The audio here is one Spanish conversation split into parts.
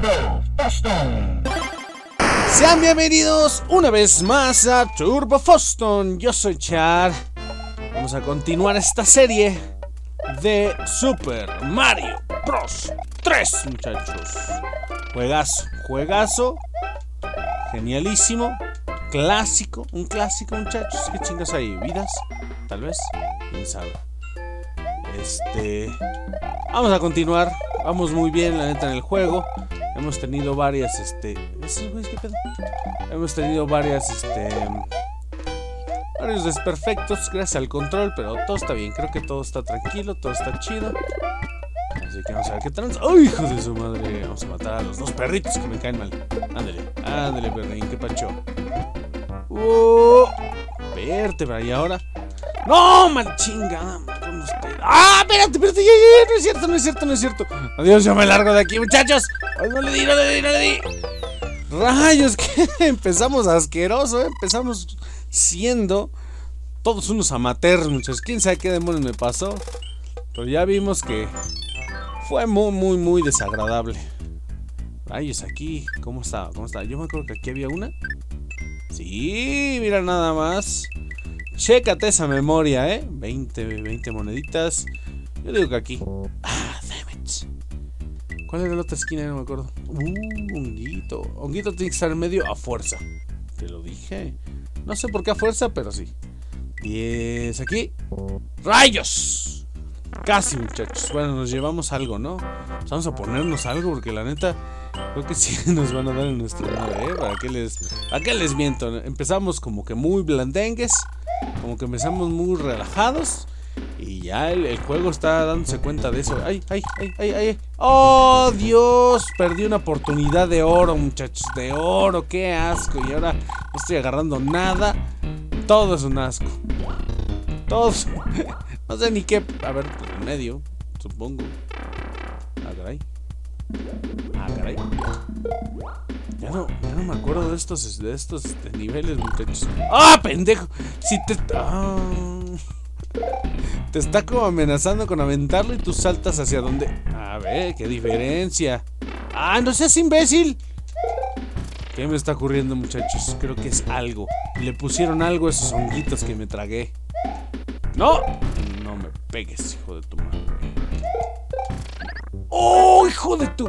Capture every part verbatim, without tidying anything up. Turbo Fozton. Sean bienvenidos una vez más a Turbo Fozton. Yo soy Chad. Vamos a continuar esta serie de Super Mario Bros. tres, muchachos. Juegazo, juegazo. Genialísimo. Clásico, un clásico, muchachos. ¿Qué chingas hay? ¿Vidas? Tal vez. ¿Quién sabe? Este... Vamos a continuar. Vamos muy bien, la neta, en el juego. Hemos tenido varias, este... ¿Esos güeyes qué pedo? Hemos tenido varias, este... varios desperfectos gracias al control, pero todo está bien. Creo que todo está tranquilo, todo está chido. Así que vamos a ver qué trans... ¡Ay, hijo de su madre! Vamos a matar a los dos perritos que me caen mal. Ándale, ándale, perrín, qué pacho. ¡Oh! Verte, para ahí ahora. ¡No, mal chingada! ¡Ah, espérate, espérate! Ya, ya, no es cierto, no es cierto, no es cierto. Adiós, yo me largo de aquí, muchachos. Ay, no le di, no le di, no le di. Rayos, que empezamos asqueroso, ¿eh? Empezamos siendo todos unos amateurs, muchachos. ¿Quién sabe qué demonios me pasó? Pero ya vimos que fue muy, muy, muy desagradable. Rayos, aquí, ¿cómo estaba? ¿Cómo estaba? Yo me acuerdo que aquí había una. Sí, mira nada más. Chécate esa memoria, eh. veinte, veinte moneditas. Yo digo que aquí. Ah, damn it. ¿Cuál era la otra esquina? No me acuerdo. Uh, honguito. Honguito tiene que estar en medio a fuerza. Te lo dije. No sé por qué a fuerza, pero sí. diez aquí. ¡Rayos! Casi, muchachos. Bueno, nos llevamos algo, ¿no? Pues vamos a ponernos algo porque la neta. Creo que sí nos van a dar en nuestro nombre, ¿eh? ¿Para qué les, para qué les miento? Empezamos como que muy blandengues. Como que empezamos muy relajados. Y ya el, el juego está dándose cuenta de eso. ¡Ay, ay, ay, ay, ay! ¡Oh, Dios! Perdí una oportunidad de oro, muchachos. De oro, qué asco. Y ahora no estoy agarrando nada. Todo es un asco. Todo. No sé ni qué. A ver, por el medio, supongo. Ah, caray. Ah, caray. Ya no, ya no me acuerdo de estos, de estos de niveles, muchachos. ¡Ah, pendejo! Si te... Oh. Te está como amenazando con aventarlo y tú saltas hacia donde... A ver, qué diferencia. ¡Ah, no seas imbécil! ¿Qué me está ocurriendo, muchachos? Creo que es algo. Le pusieron algo a esos honguitos que me tragué. ¡No! No me pegues, hijo de tu madre. ¡Oh, hijo de tu...!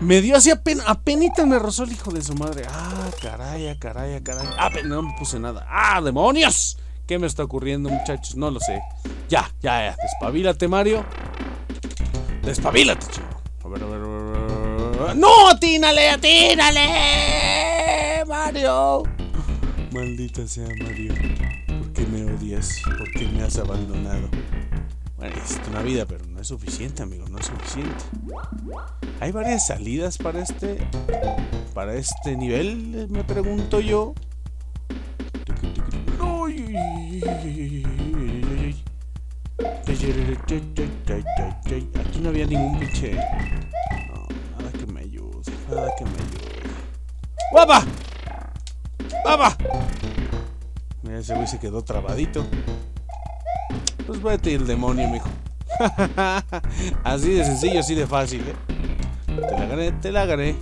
Me dio así apenas, apenitas me rozó el hijo de su madre. Ah, caray, caray, caray. Ah, pero no me puse nada. Ah, demonios. ¿Qué me está ocurriendo, muchachos? No lo sé. Ya, ya, ya. Despabilate, Mario. Despabilate, chico. A ver, a ver, a ver. ¡No! ¡Atínale, atínale! ¡Mario! Maldita sea, Mario. ¿Por qué me odias? ¿Por qué me has abandonado? Bueno, es una vida, pero no es suficiente, amigo, no es suficiente. Hay varias salidas para este, para este nivel, me pregunto yo. Aquí no había ningún pinche. No, nada que me ayude, nada que me ayude. ¡Guapa! ¡Guapa! Mira, ese güey se quedó trabadito. Pues vete el demonio, mijo. Así de sencillo, así de fácil, ¿eh? Te la gané, te la gané.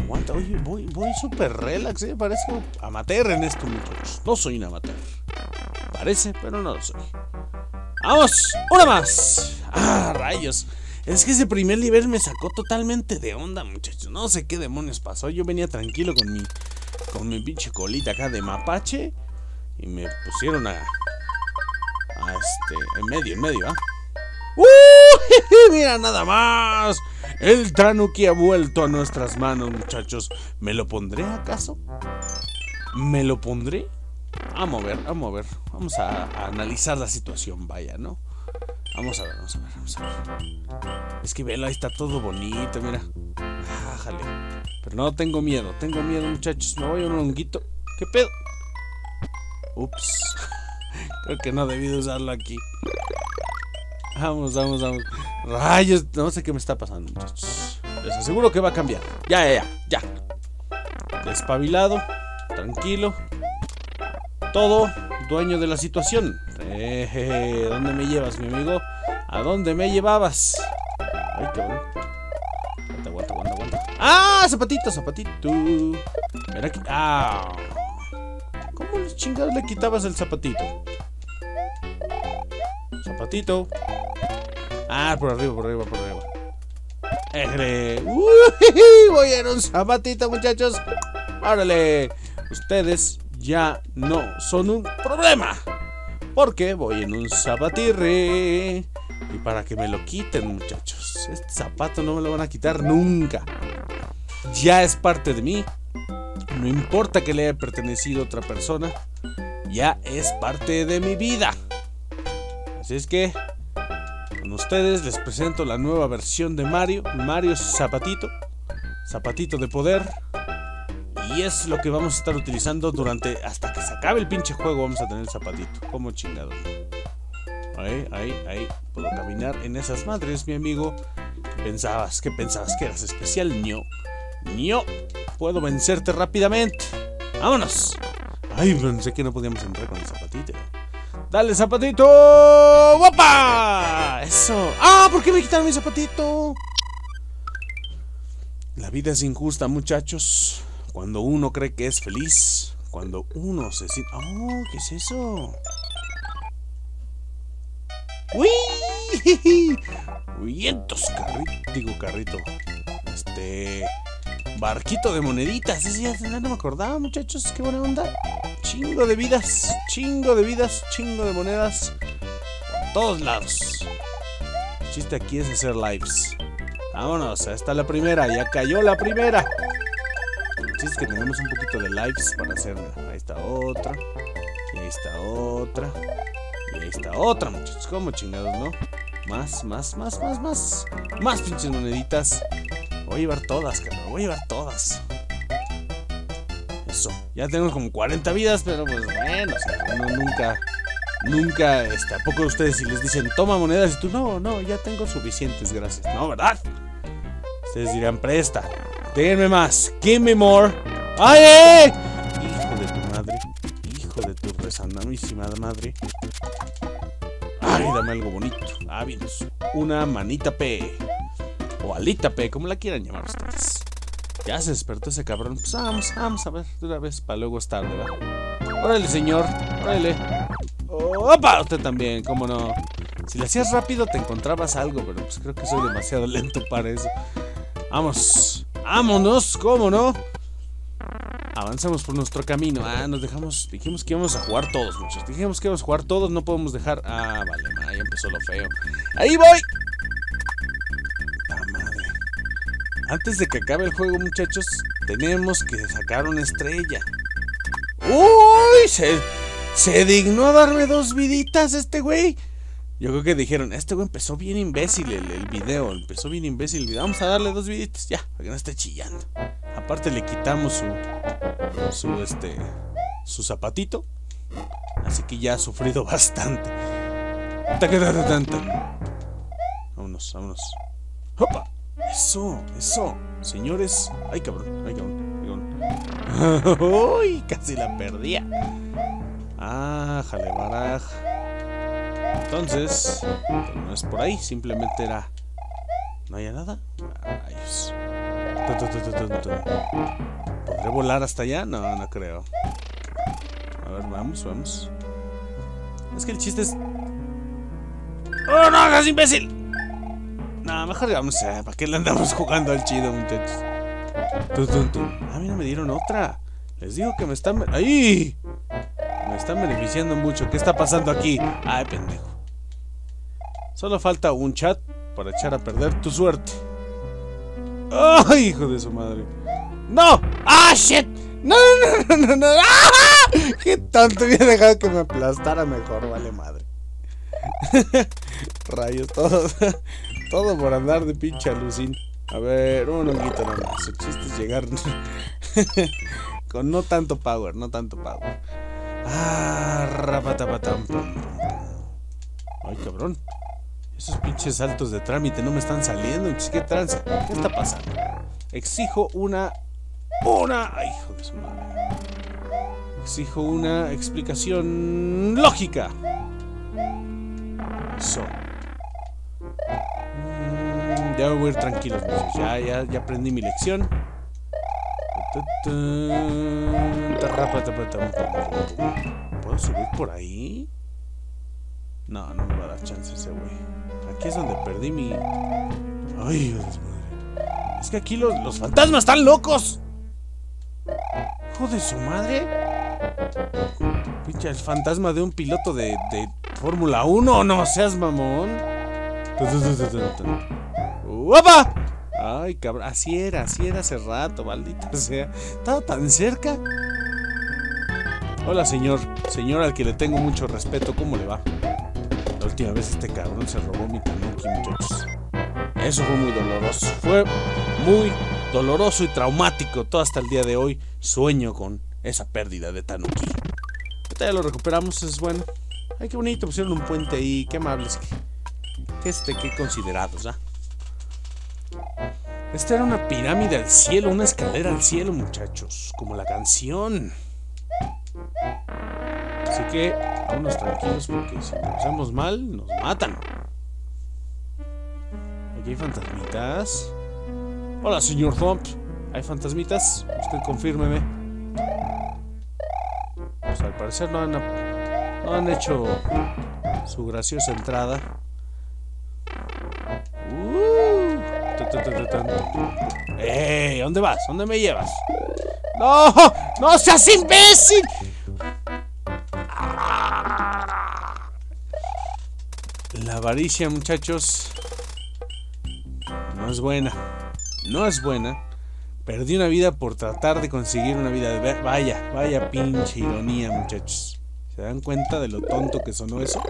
Aguanta, oye, voy, voy súper relax, ¿eh? Parezco amateur en esto, muchachos. No soy un amateur. Parece, pero no lo soy. ¡Vamos! ¡Una más! ¡Ah, rayos! Es que ese primer nivel me sacó totalmente de onda, muchachos. No sé qué demonios pasó. Yo venía tranquilo con mi, con mi pinche colita acá de mapache. Y me pusieron a... Ah, este, en medio, en medio, ¿ah? ¿eh? ¡Uh! ¡Mira nada más! El Tanuki ha vuelto a nuestras manos, muchachos. ¿Me lo pondré acaso? ¿Me lo pondré? Vamos a ver, vamos a ver. Vamos a, a analizar la situación, vaya, ¿no? Vamos a ver, vamos a ver, vamos a ver. Es que velo, ahí está todo bonito, mira. Ah, jale. Pero no, tengo miedo, tengo miedo, muchachos. Me voy a un honguito. ¿Qué pedo? Ups. Creo que no debí de usarlo aquí. Vamos, vamos, vamos. Rayos, no sé qué me está pasando, muchachos. Les aseguro que va a cambiar. Ya, ya, ya, ya. Despabilado, tranquilo. Todo dueño de la situación. eh, eh, ¿Dónde me llevas, mi amigo? ¿A dónde me llevabas? Ay, cabrón. Aguanta, aguanta, ¡Ah! Zapatito, zapatito. Mira que... ¡Ah! ¿Cómo los chingados le quitabas el zapatito? Zapatito. Ah, por arriba, por arriba, por arriba. ¡Ejre! ¡Uy! Voy en un zapatito, muchachos. ¡Árale! Ustedes ya no son un problema, porque voy en un zapatirre. Y para que me lo quiten, muchachos, este zapato no me lo van a quitar nunca. Ya es parte de mí. No importa que le haya pertenecido a otra persona, ya es parte de mi vida. Así es que con ustedes les presento la nueva versión de Mario. Mario Zapatito. Zapatito de poder. Y es lo que vamos a estar utilizando durante... hasta que se acabe el pinche juego vamos a tener el zapatito. Como chingado. Ahí, ahí, ahí. Puedo caminar en esas madres, mi amigo. ¿Qué pensabas? ¿Qué pensabas? ¿Que eras especial? No. No. Puedo vencerte rápidamente. ¡Vámonos! Ay, pensé que no podíamos entrar con el zapatito. ¡Dale, zapatito! ¡Guapa! Eso. ¡Ah! ¿Por qué me quitaron mi zapatito? La vida es injusta, muchachos. Cuando uno cree que es feliz, cuando uno se siente... ¡Oh! ¿Qué es eso? ¡Uy! ¡Vientos! Carrito, digo carrito. Este... barquito de moneditas. Ese ya no me acordaba, muchachos. ¡Qué buena onda! Chingo de vidas, chingo de vidas, chingo de monedas. Por todos lados. El chiste aquí es hacer lives. Vámonos, ahí está la primera. Ya cayó la primera. Es que tenemos un poquito de lives para hacerla. Ahí está otra. Y ahí está otra. Y ahí está otra, muchachos. Como chingados, ¿no? Más, más, más, más, más. Más pinches moneditas. Voy a llevar todas, cabrón. Voy a llevar todas. Eso. Ya tenemos como cuarenta vidas, pero pues bueno. O sea, uno nunca, nunca, este, ¿a poco ustedes si les dicen toma monedas? Y tú, no, no, ya tengo suficientes, gracias. No, ¿verdad? Ustedes dirán, presta. Denme más, give me more. ¡Ay! Eh! Hijo de tu madre, hijo de tu resanamísima madre. Ay, dame algo bonito. Ah, bien, una manita P. O alita P, como la quieran llamar ustedes. Ya se despertó ese cabrón. Pues vamos, vamos a ver de una vez, para luego es tarde, ¿verdad? Órale, señor, órale. ¡Opa! Usted también, cómo no. Si le hacías rápido te encontrabas algo, pero pues creo que soy demasiado lento para eso. Vamos. ¡Vámonos! ¿Cómo no? Avanzamos por nuestro camino. Ah, nos dejamos... Dijimos que íbamos a jugar todos, muchachos. Dijimos que íbamos a jugar todos. No podemos dejar... Ah, vale, ma, ya empezó lo feo. ¡Ahí voy! ¡Ah, madre! Antes de que acabe el juego, muchachos, tenemos que sacar una estrella. ¡Uy! Se, se dignó a darme dos viditas este güey. Yo creo que dijeron, este güey empezó bien imbécil el, el video, empezó bien imbécil el video. Vamos a darle dos viditas, ya, para que no esté chillando. Aparte le quitamos su, su, este, su zapatito. Así que ya ha sufrido bastante. Vámonos, vámonos. ¡Opa! Eso, eso, señores. Ay, cabrón, ay, cabrón, ay, cabrón. Uy, casi la perdía. Ah, jale baraj. Entonces, no es por ahí, simplemente era... ¿No hay nada? Rayos. ¿Podré volar hasta allá? No, no creo. A ver, vamos, vamos. Es que el chiste es... ¡Oh, no hagas imbécil! No, mejor vamos a... ¿Para qué le andamos jugando al chido, muchachos? Ah, mira, me dieron otra. Les digo que me están... ¡Ahí! Me están beneficiando mucho. ¿Qué está pasando aquí? Ay, pendejo. Solo falta un chat para echar a perder tu suerte. ¡Ay, hijo de su madre! ¡No! ¡Ah, shit! ¡No, no, no, no, no! ¡Ah! ¡Qué tanto hubiera dejado que me aplastara mejor! Vale, madre. Rayos, todo, todo por andar de pinche alucín. A ver, un honguito nada más. El chiste es llegar con no tanto power, no tanto power. Ah, rapatapatam. Ay, cabrón. Esos pinches saltos de trámite no me están saliendo. ¿Qué tranza? ¿Qué está pasando? Exijo una... Una... Ay, hijo de su madre. Exijo una explicación lógica. Eso. ya me voy a ir tranquilo. Pues. Ya, ya, ya aprendí mi lección. ¿Puedo subir por ahí? No, no me va a dar chance ese güey. Aquí es donde perdí mi... Ay, Dios madre. Es que aquí los, los fantasmas están locos. Hijo de su madre. Pinche, el fantasma de un piloto de, de Fórmula uno. No seas mamón. ¡Opa! Ay, cabrón, así era, así era hace rato, maldita sea. Estaba tan cerca. Hola, señor. Señor al que le tengo mucho respeto, ¿cómo le va? La última vez este cabrón se robó mi tanuki, muchachos. Eso fue muy doloroso. Fue muy doloroso y traumático. Todo hasta el día de hoy sueño con esa pérdida de tanuki. Ahorita ya lo recuperamos, es bueno. Ay, qué bonito, pusieron un puente ahí. Qué amables, qué, este, qué considerados, ¿ah? ¿eh? Esta era una pirámide al cielo, una escalera al cielo, muchachos. Como la canción. Así que, vámonos tranquilos porque si pensamos mal, nos matan. Aquí hay fantasmitas. Hola, señor Thump. ¿Hay fantasmitas? Usted confírmeme. Pues al parecer no han, no han hecho su graciosa entrada. ¡Ey! ¿Dónde vas? ¿Dónde me llevas? ¡No! ¡No seas imbécil! La avaricia, muchachos, no es buena. No es buena. Perdí una vida por tratar de conseguir una vida de... Vaya, vaya pinche ironía, muchachos. ¿Se dan cuenta de lo tonto que sonó eso?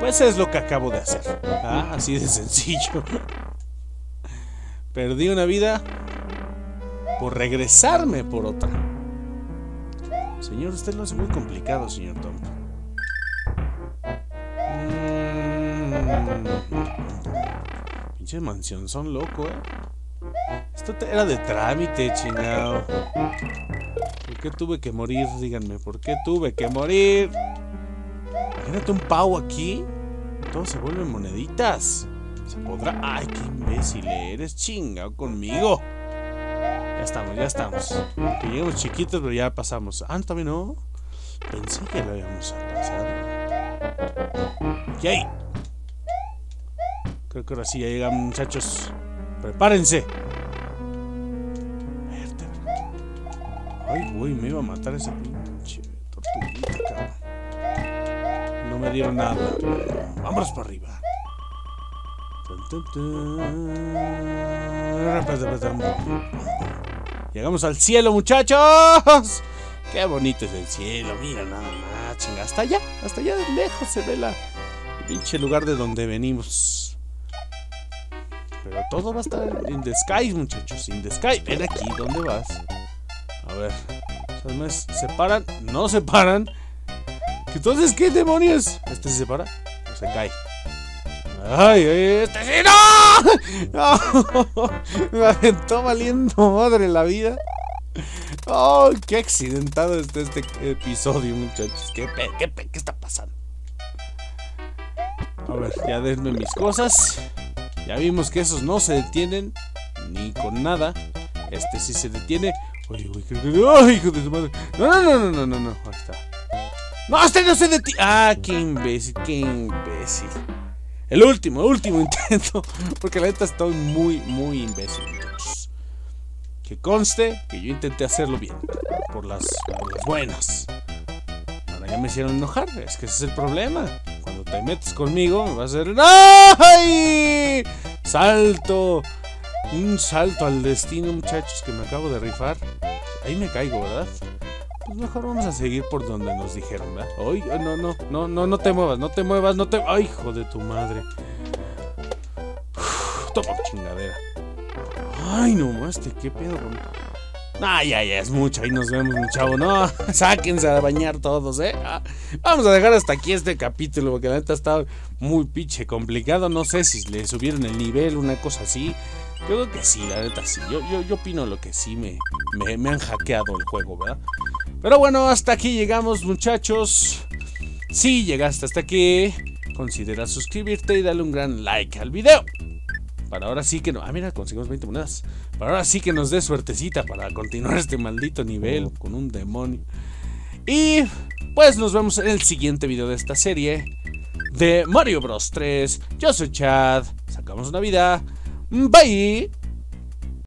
Pues es lo que acabo de hacer. ¿Ah? Así de sencillo. Perdí una vida por regresarme por otra. Señor, usted lo hace muy complicado, señor Tom. Mm. Pinche mansión, son loco, eh. Esto era de trámite, chingado. ¿Por qué tuve que morir? Díganme, ¿por qué tuve que morir? Imagínate un pavo aquí. Todo se vuelve moneditas. ¿Se podrá? ¡Ay, qué imbécil eres! ¡Chingado conmigo! Ya estamos, ya estamos. Que llegamos chiquitos, pero ya pasamos. Ah, también no. Pensé que lo habíamos pasado. ¿Qué hay? Creo que ahora sí ya llegan, muchachos. ¡Prepárense! Ay, güey, me iba a matar ese pinche tortuguita, cabrón. No me dieron nada. Vámonos para arriba. Llegamos al cielo, muchachos. Qué bonito es el cielo. Mira nada más, chinga. Hasta allá, hasta allá de lejos se ve la, el pinche lugar de donde venimos. Pero todo va a estar in the sky, muchachos. In the sky. Ven aquí, ¿dónde vas? A ver. ¿Se paran? No se paran. Entonces, ¿qué demonios? ¿Este se separa? ¿O se cae? ¡Ay, ay, este sí! ¡No! ¡No! Me aventó valiendo madre la vida. ¡Oh, qué accidentado este, este episodio, muchachos! ¿Qué, pe qué, pe ¿Qué está pasando? A ver, ya denme mis cosas. Ya vimos que esos no se detienen ni con nada. Este sí se detiene. ¡Ay, uy, creo que... ¡Ay, hijo de su madre! ¡No, no, no, no, no, no! no. Ahí está. ¡No, este no se detiene! ¡Ah, qué imbécil, qué imbécil! El último, el último intento. Porque la neta estoy muy, muy imbécil, muchachos. Que conste que yo intenté hacerlo bien. Por las, por las buenas. Ahora ya me hicieron enojar. Es que ese es el problema. Cuando te metes conmigo, me vas a hacer... ¡Ay! Salto. Un salto al destino, muchachos, que me acabo de rifar. Ahí me caigo, ¿verdad? Pues mejor vamos a seguir por donde nos dijeron, ¿verdad? Ay, no, no, no, no, no te muevas, no te muevas, no te... ¡Ay, hijo de tu madre! Uf, toma chingadera. Ay, no, este, qué pedo. Ay, ay, es mucho, ahí nos vemos, mi chavo. No, sáquense a bañar todos, ¿eh? Ah, vamos a dejar hasta aquí este capítulo, porque la neta está muy pinche complicado. No sé si le subieron el nivel, una cosa así. Yo creo que sí, la neta sí. Yo, yo, yo opino lo que sí me, me, me han hackeado el juego, ¿verdad? Pero bueno, hasta aquí llegamos, muchachos. Si llegaste hasta aquí, considera suscribirte y darle un gran like al video. Para ahora sí que no. Ah, mira, conseguimos veinte monedas. Para ahora sí que nos dé suertecita para continuar este maldito nivel con un demonio. Y pues nos vemos en el siguiente video de esta serie de Mario Bros. tres. Yo soy Chad. Sacamos una vida. Bye.